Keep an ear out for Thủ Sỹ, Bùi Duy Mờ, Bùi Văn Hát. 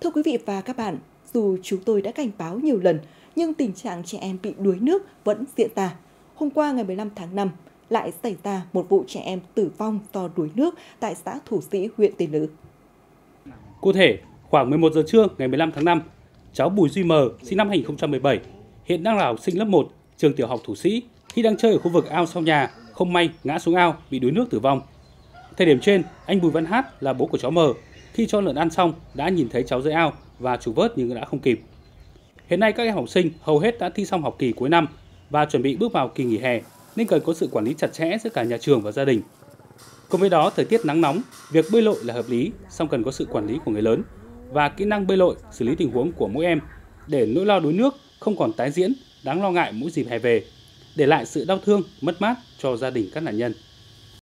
Thưa quý vị và các bạn, dù chúng tôi đã cảnh báo nhiều lần, nhưng tình trạng trẻ em bị đuối nước vẫn diễn ra. Hôm qua ngày 15 tháng 5, lại xảy ra một vụ trẻ em tử vong do đuối nước tại xã Thủ Sỹ, huyện Tiên Lữ. Cụ thể, khoảng 11 giờ trưa ngày 15 tháng 5, cháu Bùi Duy Mờ, sinh năm 2017, hiện đang là học sinh lớp 1, trường tiểu học Thủ Sỹ, khi đang chơi ở khu vực ao sau nhà, không may ngã xuống ao bị đuối nước tử vong. Thời điểm trên, anh Bùi Văn Hát là bố của cháu Mờ, khi cho lợn ăn xong đã nhìn thấy cháu dưới ao và trục vớt nhưng đã không kịp. Hiện nay các em học sinh hầu hết đã thi xong học kỳ cuối năm và chuẩn bị bước vào kỳ nghỉ hè nên cần có sự quản lý chặt chẽ giữa cả nhà trường và gia đình. Cùng với đó, thời tiết nắng nóng, việc bơi lội là hợp lý, song cần có sự quản lý của người lớn và kỹ năng bơi lội, xử lý tình huống của mỗi em để nỗi lo đuối nước không còn tái diễn đáng lo ngại mỗi dịp hè về, để lại sự đau thương, mất mát cho gia đình các nạn nhân.